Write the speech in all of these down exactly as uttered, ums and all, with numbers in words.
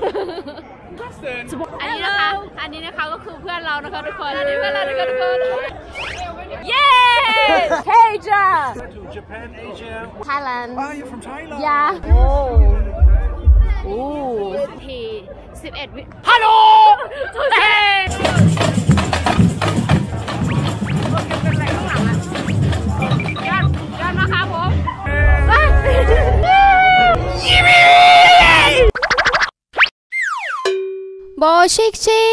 อันนี้นะคะอันนี้นะคะก็คือเพื่อนเรานะคะทุกคนอันนี้เพื่อนเรานะคะทุกคนเย้ Hey Japan Asia Thailand Oh you're from Thailand Yeah Oh Oh สิบเอ็ดวิ Helloบอชิกชิ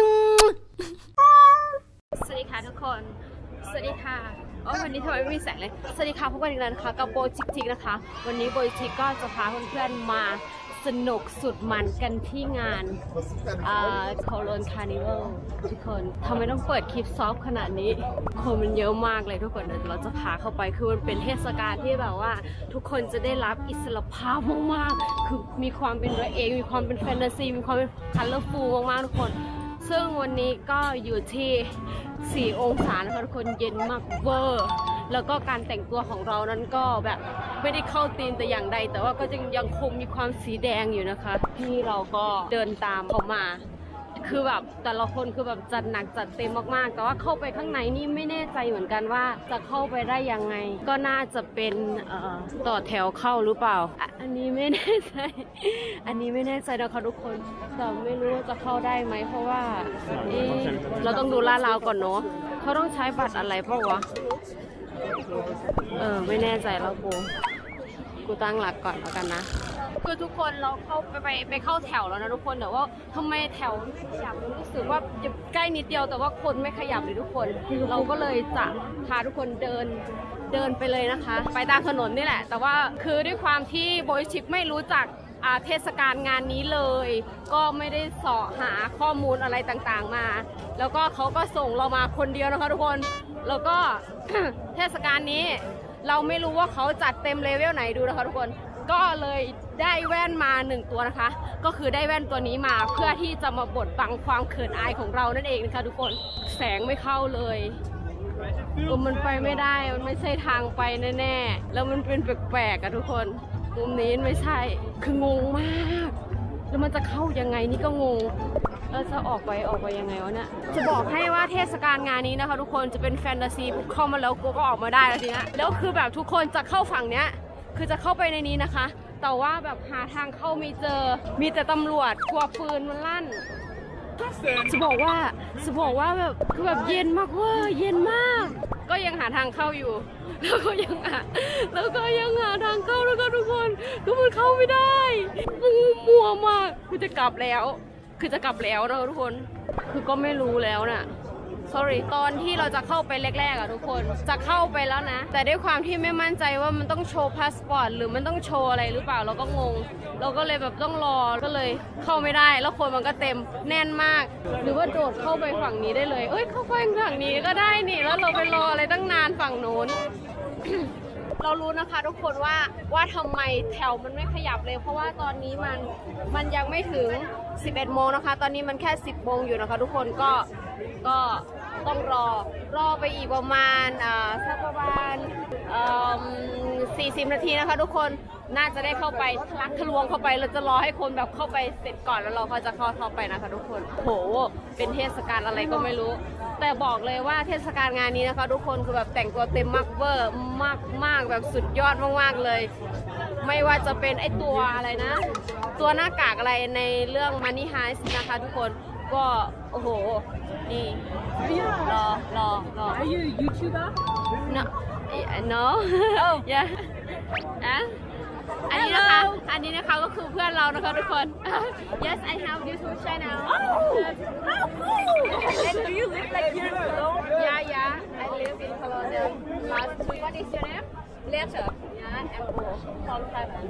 งสวัสดีค่ะทุกคนสวัสดีค่ะโอ้วันนี้ทำไมไม่มีแสงเลยสวัสดีค่ะพบกันอีกแล้วนะคะกับโบชิกชิงนะคะวันนี้โบชิกชิงก็จะพาเพื่อนๆมาสนุกสุดมันกันที่งาน Cologne Carnival ทุกคนทำไมต้องเปิดคลิปซอฟขนาดนี้คนมันเยอะมากเลยทุกคนเดี๋ยวเราจะพาเข้าไปคือมันเป็นเทศกาลที่แบบว่าทุกคนจะได้รับอิสรภาพมากๆคือมีความเป็นตัวเองมีความเป็นแฟนตาซีมีความเป็นคัลเลอร์ฟูลมากๆทุกคนซึ่งวันนี้ก็อยู่ที่สี่องศานะคะทุกคนเย็นมากเวอร์แล้วก็การแต่งตัวของเรานั้นก็แบบไม่ได้เข้าธีมแต่อย่างใดแต่ว่าก็ยังยังคงมีความสีแดงอยู่นะคะที่เราก็เดินตามเขามาคือแบบแต่ละคนคือแบบจัดหนักจัดเต็มมากๆแต่ว่าเข้าไปข้างในนี่ไม่แน่ใจเหมือนกันว่าจะเข้าไปได้ยังไงก็น่าจะเป็นต่อแถวเข้าหรือเปล่าอันนี้ไม่แน่ใจอันนี้ไม่แน่ใจนะคะทุกคนแต่ไม่รู้ว่าจะเข้าได้ไหมเพราะว่าเราต้องดูลาดราวก่อนเนาะเขาต้องใช้บัตรอะไรเปล่าวะเออไม่แน่ใจแล้วกูกูตั้งหลักก่อนแล้วกันนะคือทุกคนเราเข้าไปไปไปเข้าแถวแล้วนะทุกคนแต่ว่าทำไมแถวมันขยับรู้สึกว่าจะใกล้นิดเดียวแต่ว่าคนไม่ขยับเลยทุกคนเราก็เลยจะพาทุกคนเดินเดินไปเลยนะคะไปตามถนนนี่แหละแต่ว่าคือด้วยความที่โบยชิปไม่รู้จักเทศกาลงานนี้เลยก็ไม่ได้เสาะหาข้อมูลอะไรต่างๆมาแล้วก็เขาก็ส่งเรามาคนเดียวนะคะทุกคนแล้วก็ เทศกาลนี้เราไม่รู้ว่าเขาจัดเต็มเลเวลไหนดูนะคะทุกคนก็เลยได้แว่นมาหนึ่งตัวนะคะก็คือได้แว่นตัวนี้มาเพื่อที่จะมาบดบังความเขินอายของเรานั่นเองนะคะทุกคนแสงไม่เข้าเลยเออมันไปไม่ได้มันไม่ใช่ทางไปแน่ๆแล้วมันเป็นแปลกๆอะทุกคนมุมนี้ไม่ใช่คืองงมากแล้วมันจะเข้ายังไงนี่ก็งงเราจะออกไปออกไปยังไงวะเนี่ยจะบอกให้ว่าเทศกาลงานนี้นะคะทุกคนจะเป็นแฟนตาซีเข้ามาแล้วก็ออกมาได้แล้วทีนี้แล้วคือแบบทุกคนจะเข้าฝั่งเนี้ยคือจะเข้าไปในนี้นะคะแต่ว่าแบบหาทางเข้าไม่เจอมีแต่ตำรวจกลัวปืนมันลั่นจะบอกว่าจะบอกว่าแบบคือแบบเย็นมากเว้ยเย็นมากก็ยังหาทางเข้าอยู่แล้วก็ยังหาแล้วก็ยังหาทางเข้าแล้วก็ทุกคนทุกคนเข้าไม่ได้มัวมากคือจะกลับแล้วคือจะกลับแล้วนะทุกคนคือก็ไม่รู้แล้วน่ะ sorry ตอนที่เราจะเข้าไปแรกๆอ่ะทุกคนจะเข้าไปแล้วนะแต่ด้วยความที่ไม่มั่นใจว่ามันต้องโชว์พาสปอร์ตหรือมันต้องโชว์อะไรหรือเปล่าเราก็งงเราก็เลยแบบต้องรอก็เลยเข้าไม่ได้แล้วคนมันก็เต็มแน่นมากหรือว่าโดดเข้าไปฝั่งนี้ได้เลยเอ้ยเข้าไปฝั่งนี้ก็ได้นี่แล้วเราไปรออะไรตั้งนานฝั่งโน้น เรารู้นะคะทุกคนว่าว่าทำไมแถวมันไม่ขยับเลยเพราะว่าตอนนี้มันมันยังไม่ถึงสิบเอ็ดโมงนะคะตอนนี้มันแค่สิบโมงอยู่นะคะทุกคนก็ก็ต้องรอรอไปอีกประมาณอ่าสักประมาณอ่าสี่สิบนาทีนะคะทุกคนน่าจะได้เข้าไปทะลักทะลวงเข้าไปเราจะรอให้คนแบบเข้าไปเสร็จก่อนแล้วเราก็จะเข้าเข้าไปนะคะทุกคนโหเป็นเทศกาลอะไรก็ไม่รู้แต่บอกเลยว่าเทศกาลงานนี้นะคะทุกคนคือแบบแต่งตัวเต็มมากเวอร์มากๆแบบสุดยอดมากๆเลยไม่ว่าจะเป็นไอตัวอะไรนะตัวหน้ากากอะไรในเรื่อง Money Heist นะคะทุกคนก็โอ้โหนี่รอรอรอ Are you a YouTuber? No No Yeah Ahอันนี้นะคะอันนี้นะคะก็คือเพื่อนเรานะคะทุกคน Yes I have YouTube channel Oh how cool And do you live like here in Cologne? Yeah yeah I live in Cologne last week What is your name? Letter Yeah I'm Bo from Thailand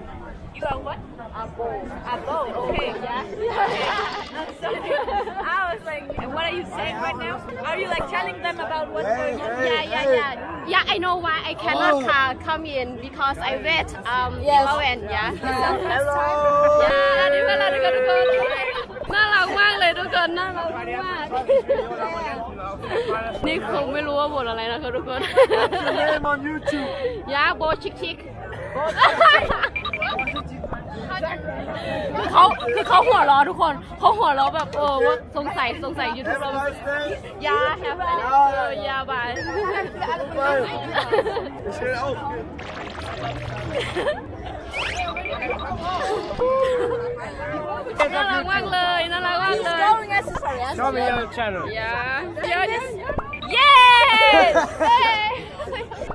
You are what? I'm Bo I'm Bo Okay Yeah I'm sorry I was like What are you saying right now? Are you like telling them about what? Yeah yeah yeah Yeah, I know why I cannot oh. come in because I wait um yes. eleven yeah. Hello. Yeah, นี่เวลาทุกคนน่ารักมากเลยทุกคนน่ารักมากนี่คงไม่รู้ว่าบทอะไรนะคะทุกคน Your name on YouTube Yeah, Bo Chick Chick คือเขาคือเขาหัวล้อทุกคนเขาหัวล้อแบบเออว่าสงสัยสงสัยยูทูบเบอร์ยาแฮปปี้ยาบายน่ารักมากเลยน่ารักมากเลย Show me your channel Yes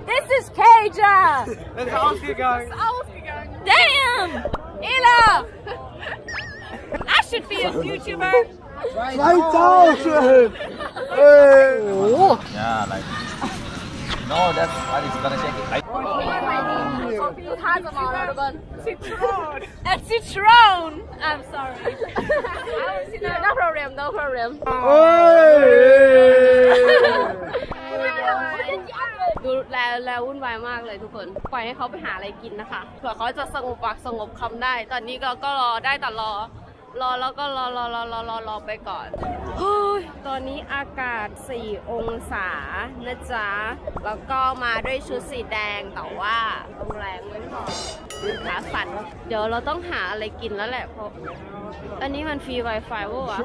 This is Kaja It's ausgegangen Damn Ela I should be a YouTuber two thousand Yeah like No that's what it's gonna take You had them all out of Citroen. A Citroen. I'm sorry. No problem. No problem.ดูแลแลวุ่นวายมากเลยทุกคนปล่อยให้เขาไปหาอะไรกินนะคะเผื่อเขาจะสงบปากสงบคำได้ตอนนี้ก็รอได้แต่รอรอแล้วก็รอรอรอรอรอไปก่อนเฮ้ยตอนนี้อากาศสี่องศานะจ๊ะแล้วก็มาด้วยชุดสีแดงแต่ว่าลมแรงไม่พอขาสั่นเดี๋ยวเราต้องหาอะไรกินแล้วแหละเพราะอันนี้มันฟรี Wi-Fi วะวะ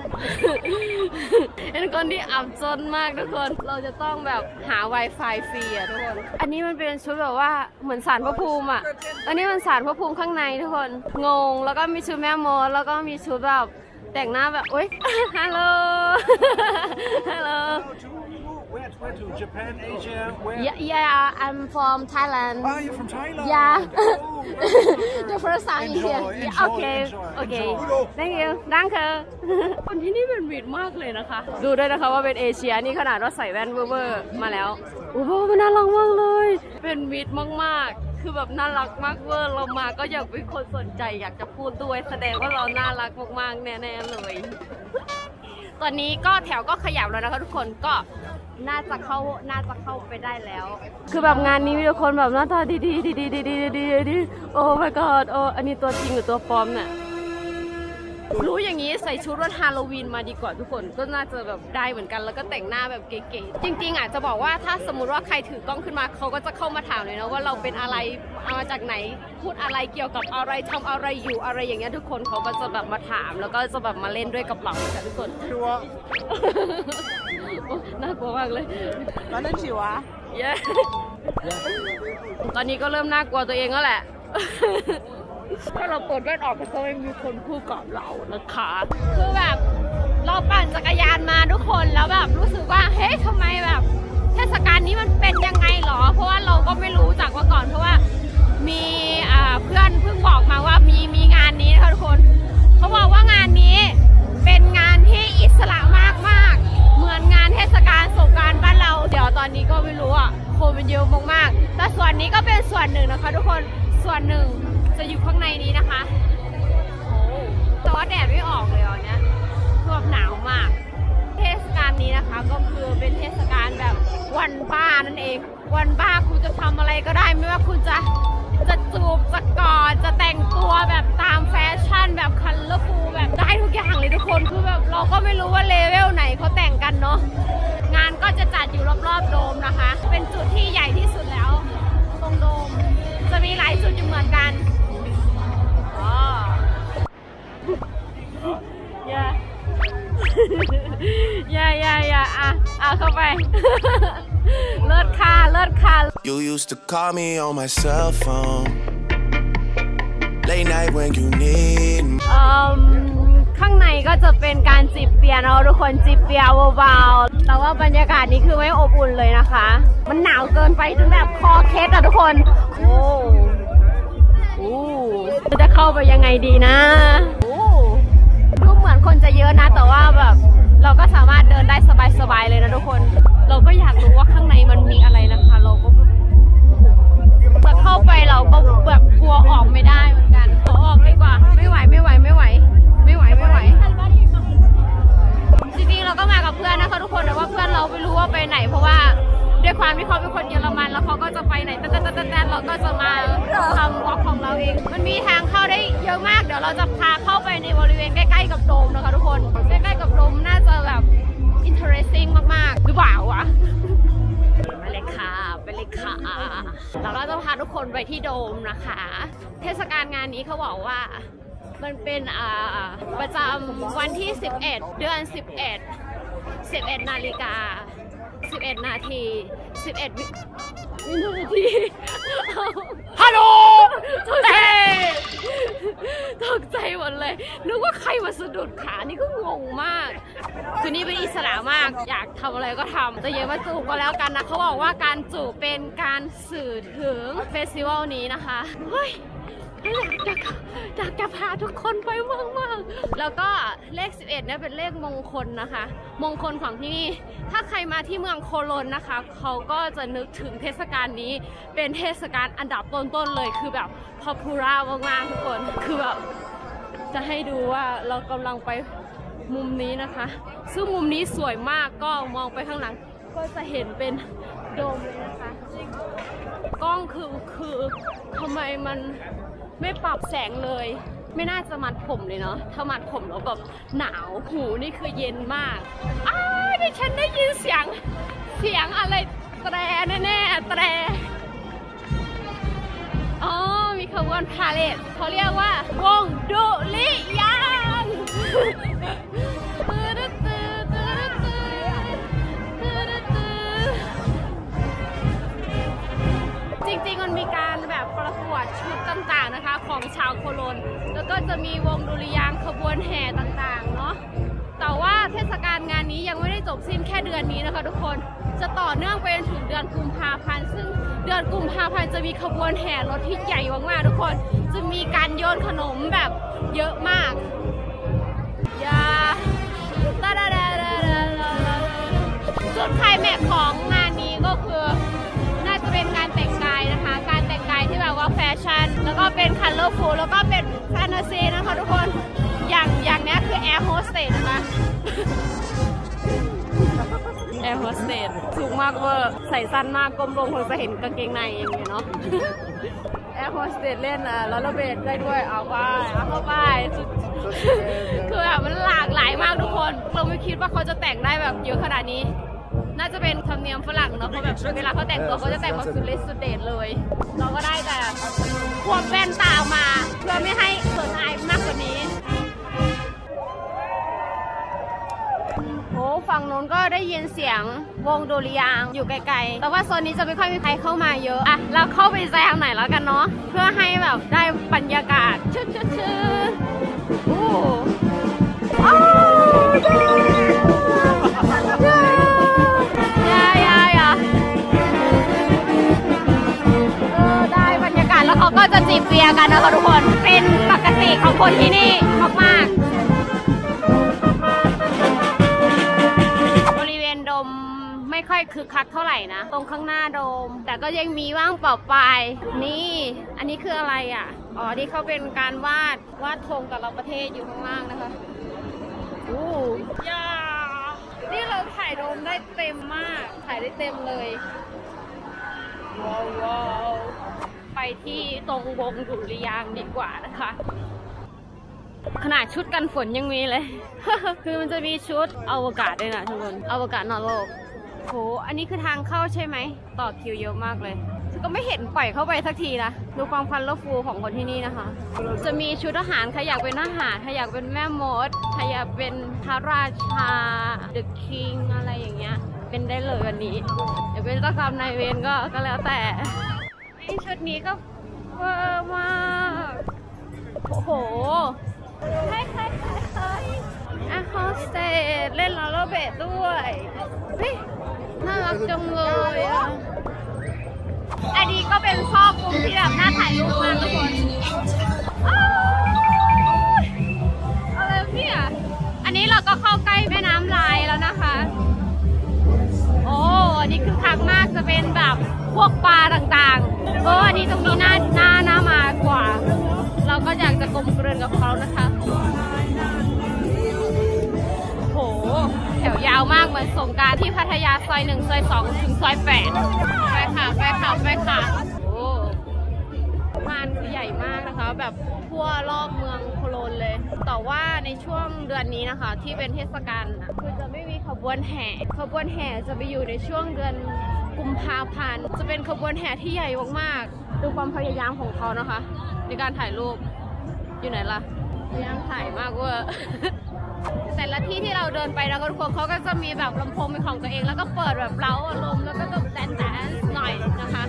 เป็นคนที่อับจนมากทุกคนเราจะต้องแบบหา Wi-Fi ฟรีอะทุกคนอันนี้มันเป็นชุดแบบว่าเหมือนศาลพระภูมิอะอันนี้มันศาลพระภูมิข้างในทุกคนงงแล้วก็มีชุดแม่มดแล้วก็มีชุดแบบแต่งหน้าแบบอุ๊ยฮัลโหลฮัลโหล Where to Japan Asia Where Yeah yeah I'm from Thailand Oh you're from Thailand Yeah The first time in here Okay Okay Thank you ดังค่ะคนที่นี่เป็นมิตรมากเลยนะคะดูด้วยนะคะว่าเป็นเอเชียนี่ขนาดว่าใส่แว่นเวอร์มาแล้วโอ้โหมันน่ารักมากเลยเป็นมิตรมากๆคือแบบน่ารักมากเวอร์เรามาก็อยากเป็นคนสนใจอยากจะพูดด้วยแสดงว่าเราน่ารักมากๆแน่ๆเลยตอนนี้ก็แถวก็ขยับแล้วนะคะทุกคนก็น่าจะเข้าน่าจะเข้าไปได้แล้วคือแบบงานนี้มีทุกคนแบบหน้าตาดีดีดีดีดีดีดีโอ้ my god โอ้อันนี้ตัวจริงหรือตัวปลอมเนี่ยรู้อย่างนี้ใส่ชุดวันฮาโลวีนมาดีกว่าทุกคนก็น่าจะแบบได้เหมือนกันแล้วก็แต่งหน้าแบบเก๋ๆจริงๆอาจจะบอกว่าถ้าสมมติว่าใครถือกล้องขึ้นมาเขาก็จะเข้ามาถามเลยนะว่าเราเป็นอะไรมาจากไหนพูดอะไรเกี่ยวกับอะไรทำอะไรอยู่อะไรอย่างเงี้ยทุกคนเขาก็จะแบบมาถามแล้วก็จะแบบมาเล่นด้วยกับเราค่ะทุกคนชัวร์น่ากลัวมากเลยแล้วนั่นชัวร์ตอนนี้ก็เริ่มน่ากลัวตัวเองแล้วแหละถ้าเราเปิดแว่นออกก็จะไม่มีคนพูดกับเรานะคะคือแบบเราปั่นจักรยานมาทุกคนแล้วแบบรู้สึกว่าเฮ้ยทำไมแบบเทศกาลนี้มันเป็นยังไงหรอเพราะว่าเราก็ไม่รู้จักมาก่อนเพราะว่ามีเพื่อนเพิ่งบอกมาว่ามีมีงานนี้นะคะทุกคนเขาบอกว่างานนี้เป็นงานที่อิสระมากมากเหมือนงานเทศกาลสงกรานต์บ้านเราเดี๋ยวตอนนี้ก็ไม่รู้อ่ะโควิดเยอะมากๆแต่ส่วนนี้ก็เป็นส่วนหนึ่งนะคะทุกคนส่วนหนึ่งจะอยู่ข้างในนี้นะคะโอ้แต่ว่าแดดไม่ออกเลยอ่ะเนี่ยคือแบบหนาวมากเทศกาลนี้นะคะก็คือเป็นเทศกาลแบบวันบ้านั่นเองวันบ้าคุณจะทำอะไรก็ได้ไม่ว่าคุณจะจะจูบจะกอดจะแต่งตัวแบบตามแฟชั่นแบบคัลเลอร์ฟูลแบบได้ทุกอย่างเลยทุกคนคือแบบเราก็ไม่รู้ว่าเลเวลไหนเขาแต่งกันเนาะงานก็จะจัดอยู่รอบๆโดมนะคะเป็นจุดที่ใหญ่ที่สุดแล้วตรงโดมจะมีหลายจุดอยู่เหมือนกันอย่าอย่าอย่าอย่าอ่ะอ่ะเข้าไปเลิศค่ะเลิศค่ะ You used to call me on my cell phone late night when you need ข้างในก็จะเป็นการจิบเบียร์เนาะทุกคนจิบเบียร์เบาๆแต่ว่าบรรยากาศนี้คือไม่อบอุ่นเลยนะคะมันหนาวเกินไปจนแบบคอเคสอะทุกคนโอ้โอ้จะเข้าไปยังไงดีนะดูเหมือนคนจะเยอะนะแต่ว่าแบบเราก็สามารถเดินได้สบายๆเลยนะทุกคนเราก็อยากรู้ว่าข้างในมันมีอะไรนะคะเราก็จะเข้าไปเราก็แบบกลัวออกไม่ได้เหมือนกันขอออกดีกว่าไม่ไหวไม่ไหวไม่ไหวไม่ไหวไม่ไหวจริงๆเราก็มากับเพื่อนนะคะทุกคนแต่ว่าเพื่อนเราไม่รู้ว่าไปไหนเพราะว่าด้วยความที่เขาเป็นคนเยอรมันแล้วเขาก็จะไปไหนแต่แต่แต่แต่เราก็จะมาทำวอล์กของเราเองมันมีทางเข้าได้เยอะมากเดี๋ยวเราจะพาเข้าไปในบริเวณใกล้ๆกับโดมนะคะทุกคนใกล้ๆกับโดมน่าจะแบบ interesting มากๆหรือเปล่าวะมาเล็ก ค่ะไปเลยค่ะแล้วก็จะพาทุกคนไปที่โดมนะคะเทศกาลงานนี้เขาบอกว่ามันเป็นประจำวันที่สิบเอ็ดเดือนสิบเอ็ด สิบเอ็ดนาฬิกาสิบเอ็ดนาทีสิบเอ็ดวินาทีฮัลโหลเต้ตกใจหมดเลยนึกว่าใครมาสะดุดขานี่ก็งงมากคือนี่เป็นอิสระมากอยากทำอะไรก็ทำแต่อย่ามาจูบกันแล้วกันนะเขาบอกว่าการจูบเป็นการสื่อถึงเฟสติวัลนี้นะคะเฮ้ยอยากอยากจะพาทุกคนไปมากๆแล้วก็เลขสิบเอ็ดเนี่ยเป็นเลขมงคลนะคะมงคลของที่นี่ถ้าใครมาที่เมืองโคโลนนะคะเขาก็จะนึกถึงเทศกาลนี้เป็นเทศกาลอันดับต้นๆเลยคือแบบพอพูร่ามากๆทุกคนคือแบบจะให้ดูว่าเรากำลังไปมุมนี้นะคะซึ่งมุมนี้สวยมากก็มองไปข้างหลังก็จะเห็นเป็นโดมเลยนะคะกล้องคือคือทำไมมันไม่ปรับแสงเลยไม่น่าจะมัดผมเลยเนาะถ้ามัดผมแล้วแบบหนาวหูนี่คือเย็นมากอ้าวดิฉันได้ยินเสียงเสียงอะไรแตรแน่ๆแตรอ๋อมีขบวนพาเลทเขาเรียกว่าวงดุริยางจริงๆมันมีการแบบประกวดชุดต่างๆนะคะของชาวโคโลนแล้วก็จะมีวงดุริยางขบวนแห่ต่างๆเนาะแต่ว่าเทศกาลงานนี้ยังไม่ได้จบสิ้นแค่เดือนนี้นะคะทุกคนจะต่อเนื่องไปจนถึงเดือนกุมภาพันธ์ซึ่งเดือนกุมภาพันธ์จะมีขบวนแห่รถที่ใหญ่มากๆทุกคนจะมีการโยนขนมแบบเยอะมากยาจุดไฮไลท์ของงานนี้ก็คือน่าจะเป็นการแต่งกายนะคะการแต่งกายที่แบบว่าแฟชั่นแล้วก็เป็นคัลเลอร์ฟูลแล้วก็เป็นแฟนตาซีนะคะทุกคนอย่างอย่างนี้คือแอร์โฮสเตสนะคะแอร์โฮสเตสสูงมากเวอร์ใส่สั้นมากก้มลงคงจะเห็นกางเกงในอย่างเงี้ยเนาะแอร์โฮสเตสเล่นอะแล้วเราเบรกได้ด้วยเอาไปเอาเข้าไปคือแบบมันหลากหลายมากทุกคนเราไม่คิดว่าเขาจะแต่งได้แบบเยอะขนาดนี้น่าจะเป็นธรรมเนียมฝรั่งเนาะเพราะแบบเวลาเขาแต่งตัวเขาจะแต่งแบบสุดฤทธิ์สุดเดชเลยเราก็ได้แต่ควบแว่นตามาเพื่อไม่ให้เขินอายมากกว่านี้โอ้ฝั่งนู้นก็ได้ยินเสียงวงดุริยางอยู่ไกลๆแต่ว่าโซนนี้จะไม่ค่อยมีใครเข้ามาเยอะอะเราเข้าไปแซงไหนแล้วกันเนาะเพื่อให้แบบได้บรรยากาศชื่นชื่นโอ้โอ้แล้วเขาก็จะจีบเบียร์กันนะคะทุกคนเป็นปกติของคนที่นี่มากๆบริเวณโดมไม่ค่อยคึกคักเท่าไหร่นะตรงข้างหน้าโดมแต่ก็ยังมีว่างเปล่าไปนี่อันนี้คืออะไรอ่ะอ๋อที่เขาเป็นการวาดวาดธงแต่ละประเทศอยู่ข้างล่างนะคะอู้ยานี่เราถ่ายโดมได้เต็มมากถ่ายได้เต็มเลยว้าวไปที่ตรงวงดุริยางดีกว่านะคะขนาดชุดกันฝนยังมีเลย คือมันจะมีชุดอวกาศด้วยนะทุกคนอวกาศนอกโลกโหอันนี้คือทางเข้าใช่ไหมต่อคิวเยอะมากเลยก็ไม่เห็นปล่อยเข้าไปสักทีนะดูความคัลเลอร์ฟูลของคนที่นี่นะคะจะมีชุดทหารใครอยากเป็นทหารใครอยากเป็นแม่มดใครอยากเป็นพระราชาเดอะคิงอะไรอย่างเงี้ยเป็นได้เลยวันนี้อยากเป็นเจ้ากรรมนายเวรก็ก็แล้วแต่ชุดนี้ก็เวอร์มากโอ้โหใครใครใครใครอะโฮสเตสเล่นลาโรเบตด้วยนี่น่ารักจังเลยอ่ะอันนี้ก็เป็นซอกมุมที่แบบน่าถ่ายรูปมากทุกคนอะไรเนี่ยอันนี้เราก็เข้าใกล้แม่น้ำลายแล้วนะคะโอ้อันนี้คือคักมากจะเป็นแบบพวกปลาต่างๆเอออันนี้ตรงนี้หน้าหน้าหน้ามากกว่าเราก็อยากจะกลมกลืนกับเขานะคะโหแถวยาวมากเหมือนสงกรานต์ที่พัทยาซอยหนึ่งซอยสองถึงซอยแปดไปค่ะไปค่ะไปค่ะโอ้งานคือใหญ่มากนะคะแบบทั่วรอบเมืองโคโลนเลยแต่ว่าในช่วงเดือนนี้นะคะที่เป็นเทศกาลคือจะไม่มีขบวนแห่ขบวนแห่จะไปอยู่ในช่วงเดือน กุมภาพันธ์จะเป็นขบวนแห่ที่ใหญ่มากๆดูความพยายามของเขานะคะในการถ่ายรูปอยู่ไหนล่ะพยายามถ่ายมากเวอร์ แต่ละที่ที่เราเดินไปแล้วก็ทุกคนเขาก็จะมีแบบลำโพงเป็นของตัวเองแล้วก็เปิดแบบเล้าอารมณ์แล้วก็จะแดนซ์แดนซ์หน่อยนะคะ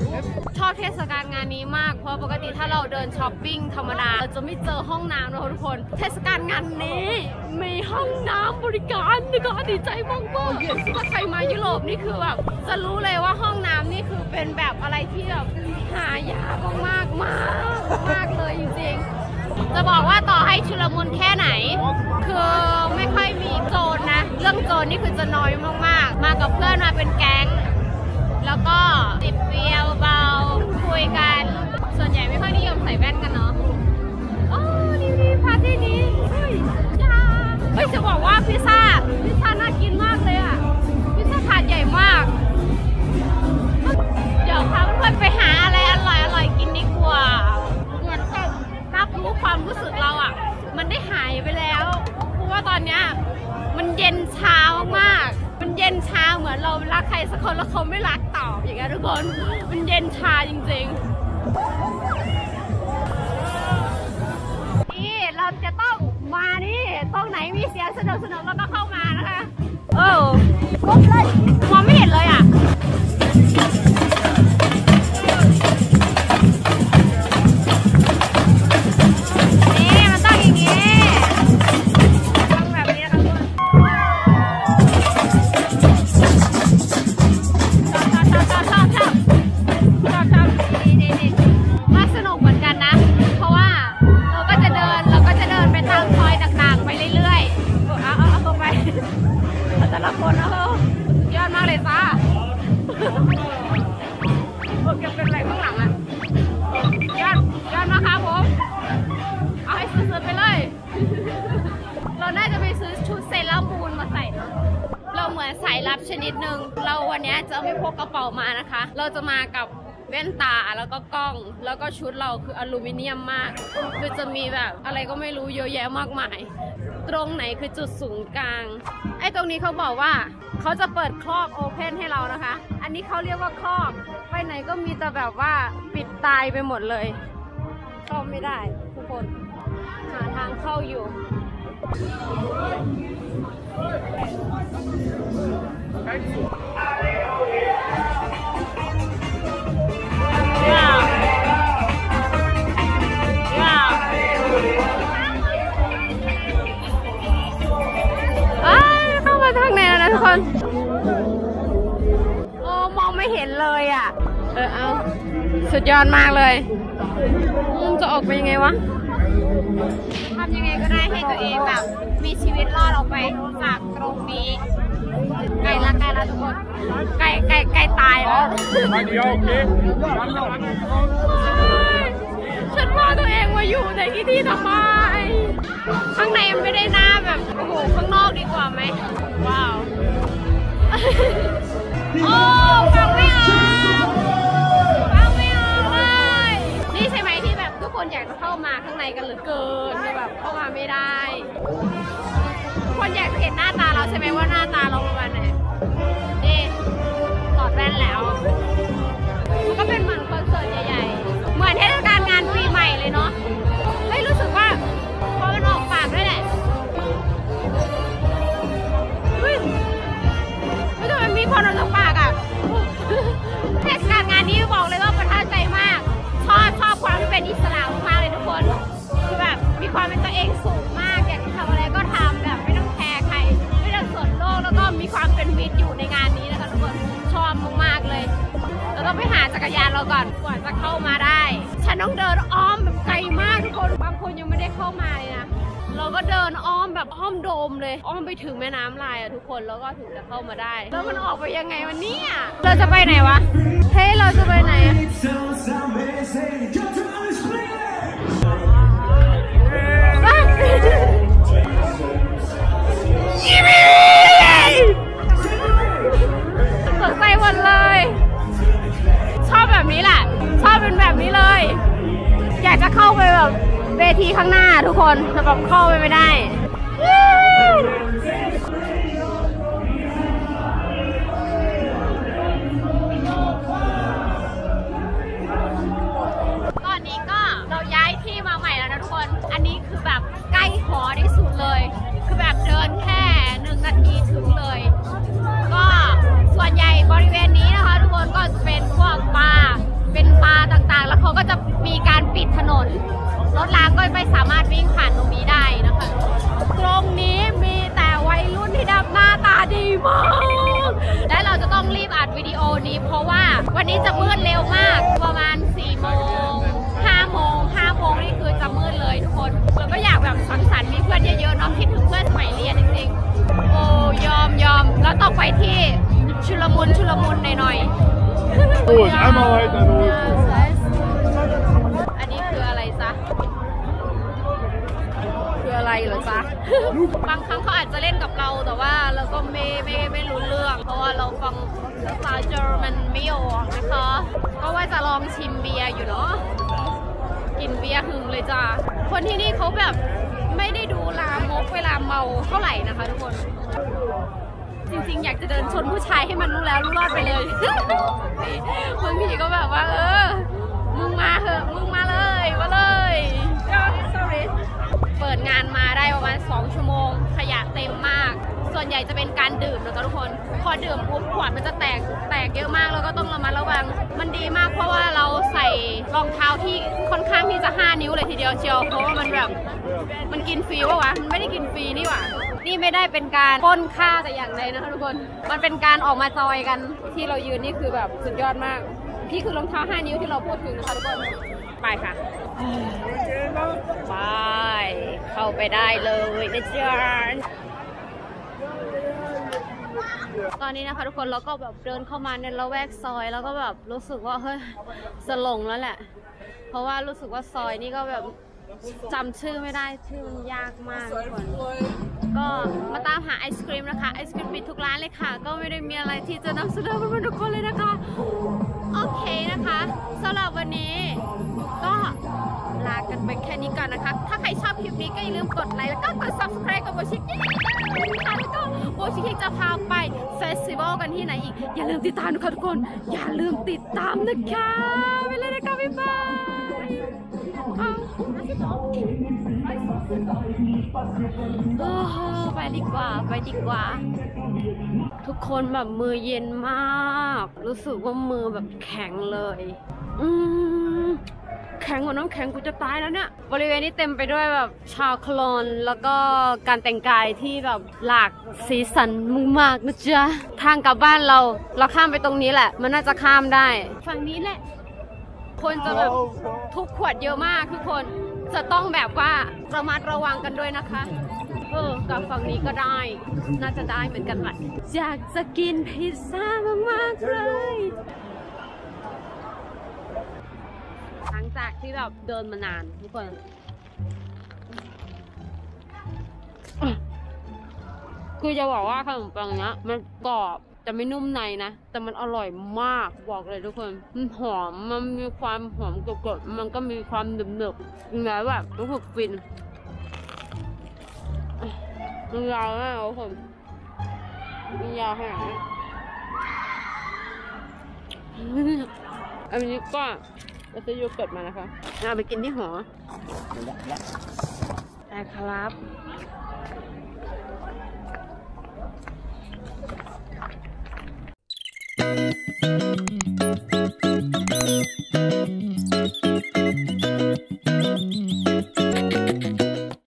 ชอบเทศกาลงานนี้มากเพราะปกติถ้าเราเดินช้อปปิ้งธรรมดาเราจะไม่เจอห้องน้ำนะคะทุกคนเทศกาลงานนี้มีห้องน้ำบริการนี่ก็ดีใจมากมากถ้าใครมายุโรปนี่คือแบบจะรู้เลยว่าห้องน้ำนี่คือเป็นแบบอะไรที่แบบหายากมากมากมากเลยจริงๆจะบอกว่าต่อให้ชุลมุนแค่ไหนคือไม่ค่อยมีโจรนะเรื่องโจรนี่คือจะน้อยมากๆมากับเพื่อนมาเป็นแก๊งแล้วก็ติดเปียวเบาคุยกันส่วนใหญ่ไม่ค่อยนิยมใส่แว่นกันเนาะโอ้นี่นี่พาร์ตี้นี้เฮ้ยจ้าเฮ้ยจะบอกว่าพิซซ่าพิซซ่าน่ากินมากเลยอะพิซซ่าถาดใหญ่มากเดี๋ยวพาเพื่อนไปหาอะไรอร่อยอร่อยกินดีกว่าเหมือนกับรับรู้ความรู้สึกเราอะมันได้หายไปแล้วเพราะว่าตอนเนี้ยมันเย็นชามากมันเย็นชาเหมือนเรารักใครสักคนแล้วเขาไม่รักตอบอย่างเงี้ยทุกคนมันเย็นชาจริงๆนี่เราจะต้องมานี่ตรงไหนมีเสียงสนุกสนุกเราก็เข้ามานะคะโอ้ครบเลยมองไม่เห็นเลยอ่ะเราจะมากับแว่นตาแล้วก็กล้องแล้วก็ชุดเราคืออลูมิเนียมมากคือจะมีแบบอะไรก็ไม่รู้เยอะแยะมากมายตรงไหนคือจุดศูนย์กลางไอ้ตรงนี้เขาบอกว่าเขาจะเปิดครอบโอเพนให้เรานะคะอันนี้เขาเรียกว่าครอบไปไหนก็มีแต่แบบว่าปิดตายไปหมดเลยเข้าไม่ได้ทุกคนหาทางเข้าอยู่โอ้มองไม่เห็นเลยอ่ะเออเอาสุดยอดมากเลยมึงจะออกไปยังไงวะทำยังไงก็ได้ให้ตัวเองแบบมีชีวิตรอดออกไปจากตรงนี้ไกลละไกลละทุกคนไกลไกลไกลตายแล้วฉันว่าตัวเองมาอยู่ในที่ที่ทำไมข้างในมันไม่ได้หน้าแบบโอ้โหข้างนอกดีกว่าไหมว้าวโอ้ฟังไม่ออกฟังไม่ออกเลยนี่ใช่ไหมที่แบบทุกคนอยากจะเข้ามาข้างในกันเหลือเกินแต่แบบเข้ามาไม่ได้คนอยากเห็นหน้าตาเราใช่ไหมว่าหน้าตาเราประมาณไหนนี่ถอดแว่นแล้วมันก็เป็นเหมือนคอนเสิร์ตใหญ่ๆเหมือนเทศกาลงานปีใหม่เลยเนาะไม่รู้สึกว่าพอมันออกปากด้วยแหละมีคนออกจากปากอ่ะเทศกาลงานนี้บอกเลยว่าประทับใจมากชอบชอบความที่เป็นอิสระมากเลยทุกคนคือแบบมีความเป็นตัวเองสูงมากอยากทำอะไรก็ทำแบบไม่ต้องแคร์ใครไม่ต้องสนโลกแล้วก็มีความเป็นมิตรอยู่ในงานนี้นะคะทุกคนชอบมากๆเลยเราต้องไปหาจักรยานเราก่อนก่อนจะเข้ามาได้ฉันต้องเดินอ้อมแบบไกลมากทุกคนบางคนยังไม่ได้เข้ามาเลยนะเราก็เดินอ้อมแบบอ้อมโดมเลยอ้อมไปถึงแม่น้ำลายอะทุกคนแล้วก็ถึงจะเข้ามาได้แล้วมันออกไปยังไงวันนี้เราจะไปไหนวะเฮ้ยเราจะไปไหนสนใจหมดเลยชอบแบบนี้แหละชอบเป็นแบบนี้เลยอยากจะเข้าไปแบบเวทีข้างหน้าทุกคนสำหรับเข้าไปไม่ได้ รถรางก็ไม่สามารถวิ่งผ่านตรงนี้ได้นะคะตรงนี้มีแต่วัยรุ่นที่ดับหน้าตาดีมากและเราจะต้องรีบอัดวิดีโอนี้เพราะว่าวันนี้จะมืดเร็วมากประมาณสี่โมงห้าโมงห้าโมงนี่คือจะมืดเลยทุกคนเราก็อยากแบบสังสรรค์มีเพื่อนเยอะๆเนาะคิดถึงเพื่อนสมัยเรียนจริงๆโอ้ยอมยอมแล้วต่อไปที่ชุลมุนชุลมุนหน่อยๆโอ้ยอันมาไว้แต่นู้อันนี้คืออะไรจ๊ะคืออะไรเหรอจ๊ะบางครั้งเขาอาจจะเล่นกับเราแต่ว่าเราก็ไม่ไม่ไม่รู้เรื่องเพราะว่าเราฟังภาษาเยอรมันไม่ออกนะคะก็ว่าจะลองชิมเบียร์อยู่เนาะกินเบียร์หึงเลยจ้ะคนที่นี่เขาแบบไม่ได้ดูลามกเวลาเมาเท่าไหร่นะคะทุกคนจริงๆอยากจะเดินชนผู้ชายให้มันรู้แล้วรู้รอดไปเลยบางทีก็แบบว่าเออมึงมาเหอะมึงมาเลยมาเลยเปิดงานมาได้ประมาณสองชั่วโมงขยะเต็มมากส่วนใหญ่จะเป็นการดื่มนะทุกคนพอดื่มปุ๊บขวดมันจะแตกแตกเยอะมากแล้วก็ต้องระมัดระวังมันดีมากเพราะว่าเราใส่รองเท้าที่ค่อนข้างที่จะห้านิ้วเลยทีเดียวเชียวเพราะว่ามันแบบมันกินฟรีวะวะมันไม่ได้กินฟรีนี่หว่านี่ไม่ได้เป็นการปล้นฆ่าแต่อย่างใดนะคะทุกคนมันเป็นการออกมาจอยกันที่เรายืนนี่คือแบบสุดยอดมากนี่คือรองเท้าห้านิ้วที่เราพูดถึงนะคะทุกคนไปค่ะไปเข้าไปได้เลยนะจ๊ะตอนนี้นะคะทุกคนเราก็แบบเดินเข้ามาในละแวกซอยแล้วก็แบบรู้สึกว่าเฮ้ยสลงแล้วแหละเพราะว่ารู้สึกว่าซอยนี่ก็แบบจำชื่อไม่ได้ชื่อมันยากมากก็มาตามหาไอศกรีมนะคะไอศกรีมปิดทุกร้านเลยค่ะก็ไม่ได้มีอะไรที่จะนำเสนอเพื่อนๆทุกคนเลยนะคะโอเคนะคะสำหรับวันนี้ก็ลากันไปแค่นี้ก่อนนะคะถ้าใครชอบคลิปนี้ก็อย่าลืมกดไลค์แล้วก็กด ซับสไครบ์ กับโบชิคกี้ค่ะแล้วก็โบชิคกี้จะพาไปเฟสติวัลกันที่ไหนอีกอย่าลืมติดตามนะคะทุกคนอย่าลืมติดตามนะคะไปเลยนะคะบ๊ายบายไปดีกว่าไปดีกว่าทุกคนแบบมือเย็นมากรู้สึกว่ามือแบบแข็งเลยอืมแข็งกว่าน้ำแข็งกูจะตายแล้วเนี่ยบริเวณนี้เต็มไปด้วยแบบชาวโคลนแล้วก็การแต่งกายที่แบบหลากสีสันมากๆนะจ๊ะทางกลับบ้านเราเราข้ามไปตรงนี้แหละมันน่าจะข้ามได้ฝั่งนี้แหละคนจะแบบทุกขวดเยอะมากทุกคนจะต้องแบบว่าระมัดระวังกันด้วยนะคะเออกับฝั่งนี้ก็ได้น่าจะได้เหมือนกันแหละอยากจะกินพิซซ่ามากๆเลยหลังจากที่แบบเดินมานานทุกคนคือจะบอกว่าขนมปังเนี้ยมันกรอบแต่ไม่นุ่มในนะแต่มันอร่อยมากบอกเลยทุกคนมันหอมมันมีความหอมกรุบๆมันก็มีความหนึบๆอย่างไรแบบรู้สึกฟินมันยาวมากทุกคนมันยาวขนาดนี้อันนี้ก็เราจะโยเกิร์ตมานะคะเอาไปกินที่หอแต่ครับ